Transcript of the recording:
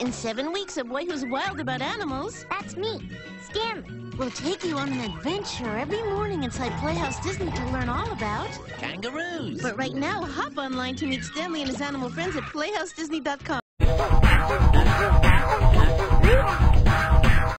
In 7 weeks, a boy who's wild about animals... That's me, Stanley. We'll take you on an adventure every morning inside Playhouse Disney to learn all about... kangaroos. But right now, hop online to meet Stanley and his animal friends at PlayhouseDisney.com.